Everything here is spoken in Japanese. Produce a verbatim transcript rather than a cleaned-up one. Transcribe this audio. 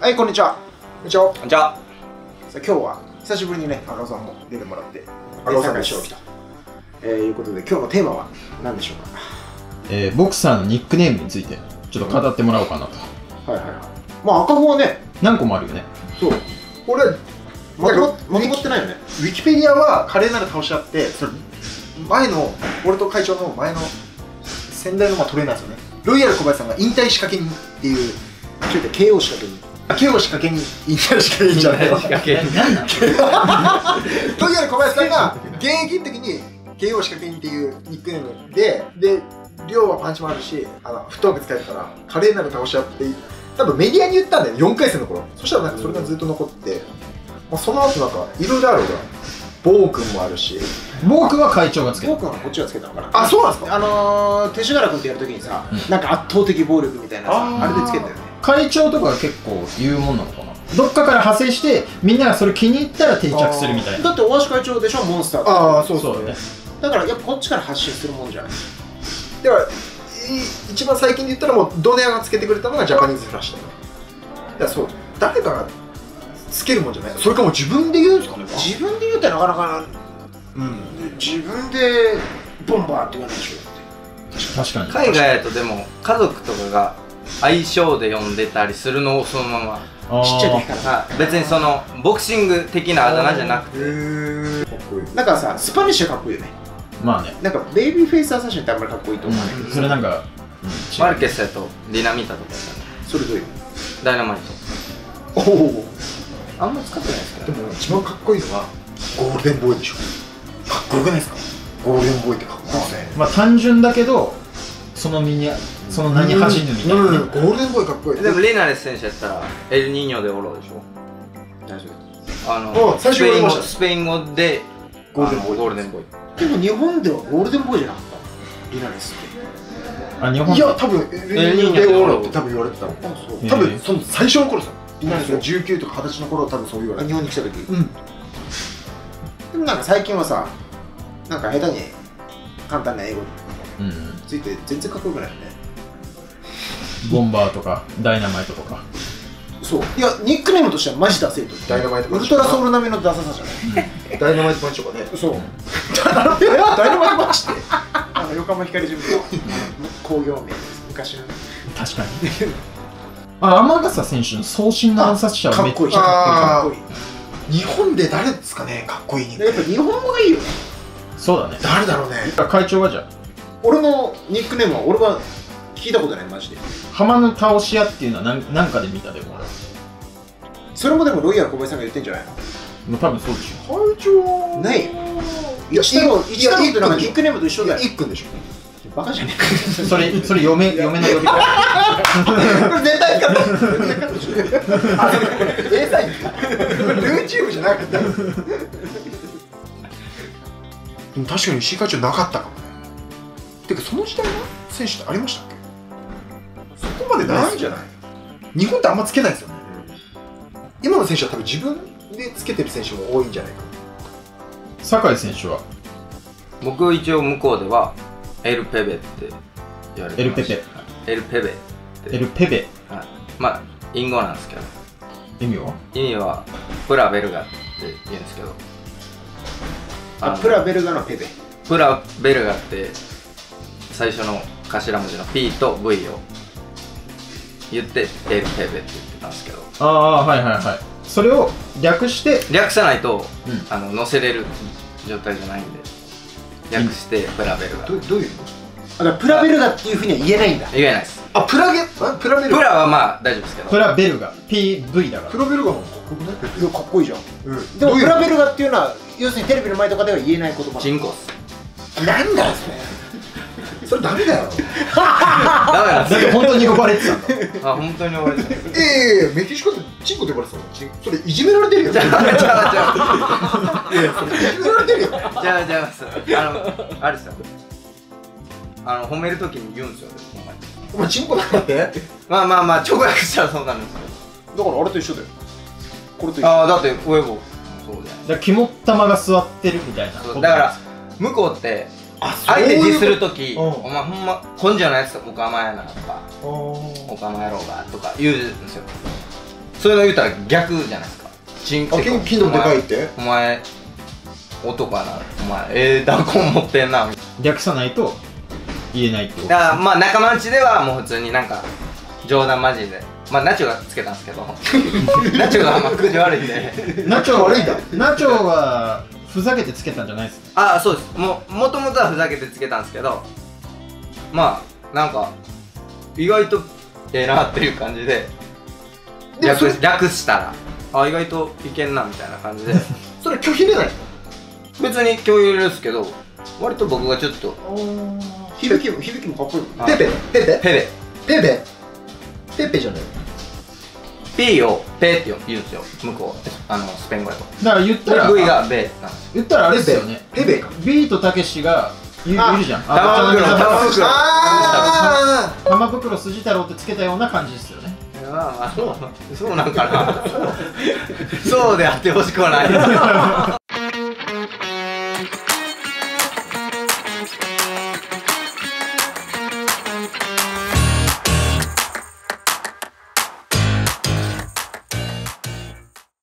はい、こんにちは。こんにちは。こんにちは。さあ、今日は久しぶりにね、赤尾さんも出てもらって、赤尾さんが一緒に来た。えー、いうことで、今日のテーマは何でしょうか。えー、ボクサーのニックネームについて、ちょっと語ってもらおうかなと。うん、はいはいはい。まあ、赤尾はね、何個もあるよね。そう。俺、まとまってないよね。ウィキペディアは華麗なる倒し合って、それ前の、俺と会長の前の先代のまあトレーナーですよね。ロイヤル小林さんが引退仕掛け人っていう、ちょっと ケーオー 仕掛け人。ケーを仕掛けに引退仕掛けにじゃないですか。ロイヤル小林さんが現役の時にケーオー仕掛けにっていうニックネームで、で、量はパンチもあるし、あのフットワーク使えるから華麗なる倒し合って、多分メディアに言ったんだよ、よんかい戦の頃。そしたらなんかそれがずっと残って、まあ、その後なんかいろいろあるじゃん。ボー君もあるし、ボー君は会長がつけた、ボー君はこっちがつけたのかな。あ、そうなんですか。あの勅使河原君とやるときにさ、なんか圧倒的暴力みたいなさ、あれでつけたよね。会長とかが結構言うもんなのかな。どっかから派生してみんながそれ気に入ったら定着するみたいな。だって大橋会長でしょ、モンスター。ああ、そうそうね。だからやっぱこっちから発信するもんじゃない。だから一番最近で言ったらもうドネアがつけてくれたのがジャパニーズフラッシュだよね。だからそう、誰かがつけるもんじゃない。それかもう自分で言うんですかね。自分で言うってなかなか、うん、自分でボンバーって言わないでしょ。確かに。海外だとでも家族とかが相性で呼んでたりするのをそのままちっちゃい時から別にそのボクシング的なあだ名じゃなくて、かっこいい。だからさ、スパニッシュはかっこいいよね。まあね、なんかベイビーフェイスアサシンってあんまりかっこいいと思わないけど、それなんかマルケスやとディナミタとかそれどういうダイナマイト、おおあんま使ってないですけど、でも一番かっこいいのはゴールデンボーイでしょ。かっこよくないですか、ゴールデンボーイって。かっこいいですね。まあ単純だけどその身にその名に走るみたいな。ゴールデンボーイかっこいい。でもレナレス選手やったらエルニーニョでオロでしょ。大丈夫。あの最初言いました、スペイン語でゴールデンボーイ。ゴールデンボーイ。でも日本ではゴールデンボーイじゃなかった。レナレスって。あ、日本。いや多分エルニーニョでオロって多分言われてた。多分その最初の頃さ、レナレスがじゅうきゅうとかはたちの頃多分そう言われて。日本に来た時。うん。でもなんか最近はさ、なんか下手に簡単な英語ついて全然かっこよくないよね。ボンバーとかダイナマイトとか。そういや、ニックネームとしてはマジダセイと。ダイナマイトウルトラソウル並みのダサさじゃない。ダイナマイトパンチとかね。そう、ダイナマイトパンチってあの横浜光ジムの工業名です、昔の。確かに。あ、天笠選手の送信の暗殺者はめっちゃかっこいい。日本で誰ですかね、かっこいい。やっぱ日本語がいいよね。そうだね。誰だろうね。会長はじゃあ俺のニックネームは俺は聞いたことない、マジで。浜の倒し屋っていうのは何なんかで見た。でも俺それもでもロイヤル小林さんが言ってんじゃないの。もう多分そうでしょ。会長ないよ。いや、一郎一郎となんかニックネームと一緒だよ。一君でしょ。バカじゃねえか。それそれ嫁嫁の呼び方。これ絶対か。あ、Aサイン。YouTube じゃなかった。でも確かに石井会長なかったかも。てかその時代の選手ってありましたっけ。そこまでないんじゃない。日本ってあんまつけないですよね。今の選手は多分自分でつけてる選手も多いんじゃないか。酒井選手は僕一応向こうではエルペベって言われてました。エルペベ、エルペベ、エルペベ。まあ隠語なんですけど、意味は意味はプラベルガって言うんですけど、あ、プラベルガのペベ。プラベルガって最初の頭文字の P と ブイ を言ってエルペベって言ってたんですけど、ああはいはいはい。それを略して略さないと、うん、あの載せれる状態じゃないんで略してプラベルガ。ど, どういうこと。あ、プラベルガっていうふうには言えないんだ。言えないです。あ、プラゲプラベルガ、プラはまあ大丈夫ですけど、プラベルガ ピーブイ だから。プラベルガもかっこよくない？いや、かっこいいじゃん、うん、でもプラベルガっていうのは要するにテレビの前とかでは言えない言葉。人口なんだよそれ。それダメだよ。ダメだよ。本当に呼ばれてたんだ。あ、本当に呼ばれてた。ええ、メキシコでチンコって呼ばれてたの。それいじめられてるよ。じゃあじゃあじゃあ。いじめられてるよ。じゃあじゃあ、あのあれさ、あの褒めるときに言うんですよ。お前チンコだって？まあまあまあ直訳したらそうなんですけど。だからあれと一緒だよ。これと一緒。ああ、だって親子。そうだよ。じゃあ肝っ玉が座ってるみたいな。だから向こうって。相手にするとき、お前ほんま根性ないやつ、おかまやなとか、おかまやろうがとか言うんですよ。それが言うたら逆じゃないですか。金のでかいってお前男かな、お前ええダンコン持ってんな、略さないと言えないってこと。だからまあ仲間内ではもう普通になんか冗談マジで、まあナチョがつけたんですけどナチョがまあ口悪いんでナチョ悪いんだ。ナチョはふざけてつけたんじゃないですか。ああそうです。もともとはふざけてつけたんですけど、まあなんか意外とええなっていう感じで略したら、あ意外といけんなみたいな感じでそれ拒否入れないの？別に共有ですけど、割と僕がちょっと響きも響きもかっこいい。ペペペペペペペペペじゃない。P をペって言うんですよ。向こうあのスペイン語だと。だから言ったら V がベなんです。言ったらあれですよね。ペペか。B とたけしがいるじゃん。玉袋玉袋玉袋筋太郎ってつけたような感じですよね。ああそうそうなんかな。そうであってほしくはない。